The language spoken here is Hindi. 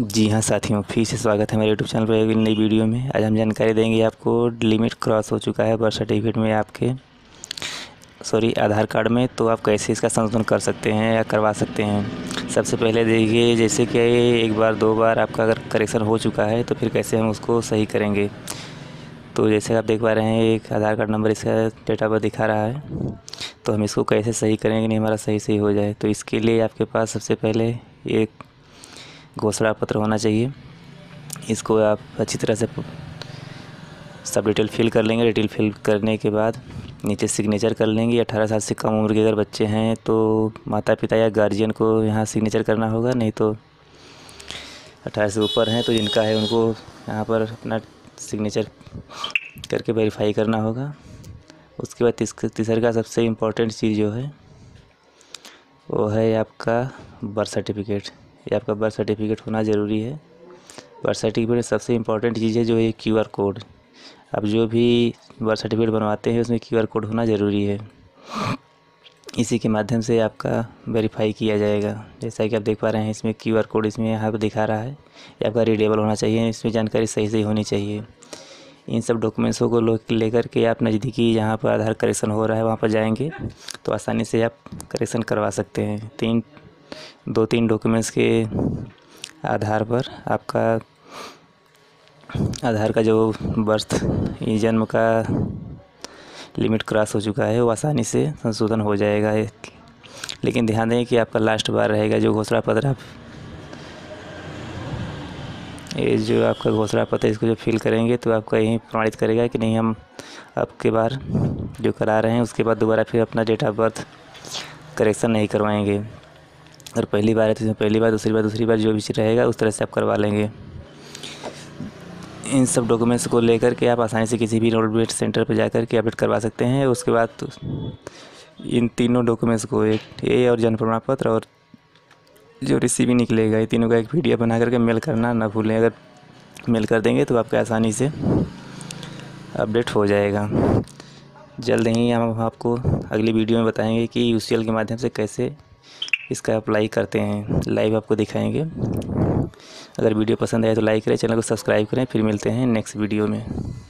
जी हाँ साथियों, फिर से स्वागत है हमारे YouTube चैनल पर एक नई वीडियो में। आज हम जानकारी देंगे आपको लिमिट क्रॉस हो चुका है बर्थ सर्टिफिकेट में, आपके आधार कार्ड में, तो आप कैसे इसका संशोधन कर सकते हैं या करवा सकते हैं। सबसे पहले देखिए, जैसे कि एक बार दो बार आपका अगर करेक्शन हो चुका है तो फिर कैसे हम उसको सही करेंगे। तो जैसे आप देख पा रहे हैं, एक आधार कार्ड नंबर इसका डेटा पर दिखा रहा है, तो हम इसको कैसे सही करेंगे नहीं हमारा सही हो जाए। तो इसके लिए आपके पास सबसे पहले एक घोषणा पत्र होना चाहिए। इसको आप अच्छी तरह से सब डिटेल फिल कर लेंगे। डिटेल फिल करने के बाद नीचे सिग्नेचर कर लेंगे। 18 साल से कम उम्र के अगर बच्चे हैं तो माता पिता या गार्जियन को यहाँ सिग्नेचर करना होगा, नहीं तो 18 से ऊपर हैं तो जिनका है उनको यहाँ पर अपना सिग्नेचर करके वेरीफाई करना होगा। उसके बाद तीसरा सबसे इम्पोर्टेंट चीज़ जो है वो है आपका बर्थ सर्टिफिकेट। ये आपका बर्थ सर्टिफिकेट होना ज़रूरी है। बर्थ सर्टिफिकेट सबसे इम्पॉर्टेंट चीज़ है जो ये क्यूआर कोड। आप जो भी बर्थ सर्टिफिकेट बनवाते हैं उसमें क्यूआर कोड होना ज़रूरी है। इसी के माध्यम से आपका वेरीफाई किया जाएगा। जैसा कि आप देख पा रहे हैं, इसमें क्यूआर कोड इसमें यहाँ पर दिखा रहा है। ये आपका रीडेबल होना चाहिए, इसमें जानकारी सही होनी चाहिए। इन सब डॉक्यूमेंट्सों को लेकर के आप नज़दीकी जहाँ पर आधार करेक्शन हो रहा है वहाँ पर जाएँगे तो आसानी से आप करेक्शन करवा सकते हैं। दो तीन डॉक्यूमेंट्स के आधार पर आपका आधार का जो बर्थ जन्म का लिमिट क्रॉस हो चुका है वो आसानी से संशोधन हो जाएगा। लेकिन ध्यान दें कि आपका लास्ट बार रहेगा जो घोषणा पत्र। आप ये जो आपका घोषणा पत्र इसको जो फिल करेंगे तो आपका यही प्रमाणित करेगा कि नहीं, हम आपके बार जो करा रहे हैं उसके बाद दोबारा फिर अपना डेट ऑफ बर्थ करेक्शन नहीं करवाएंगे। अगर पहली बार है तो इसमें पहली बार, दूसरी बार जो भी रहेगा उस तरह से आप करवा लेंगे। इन सब डॉक्यूमेंट्स को लेकर के आप आसानी से किसी भी एनरोलमेंट सेंटर पर जाकर के अपडेट करवा सकते हैं। उसके बाद इन तीनों डॉक्यूमेंट्स को और जन्म प्रमाण पत्र और जो रिसीव निकलेगा, ये तीनों का एक पीडीएफ बना करके मेल करना ना भूलें। अगर मेल कर देंगे तो आपके आसानी से अपडेट हो जाएगा। जल्द ही हम आपको अगली वीडियो में बताएँगे कि यूसीएल के माध्यम से कैसे इसका अप्लाई करते हैं, लाइव आपको दिखाएंगे। अगर वीडियो पसंद आए तो लाइक करें, चैनल को सब्सक्राइब करें। फिर मिलते हैं नेक्स्ट वीडियो में।